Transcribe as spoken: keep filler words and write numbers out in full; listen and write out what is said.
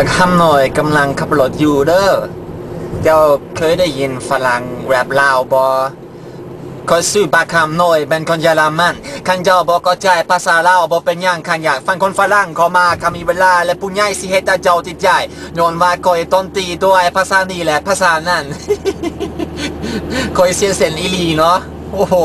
ไปคำหน่อยกำลังขับรถอยู่เด้อเจ้าเคยได้ยินฝรั่งแรปลาวบอคอยซื้อปากคำหน่อยเป็นคนเยอรมันขันเจ้าบอกก็ใจภาษาลาวบอกเป็นอย่างขันอยากฟังคนฝรั่งเขามาคำมีเวลาและผู้ใหญ่สิเฮตาเจ้าติดใจโยนว่าคอยต้นตีด้วยภาษานี่แหละภาษานั่นคอยเสียเซนอีลีเนาะโอ้โห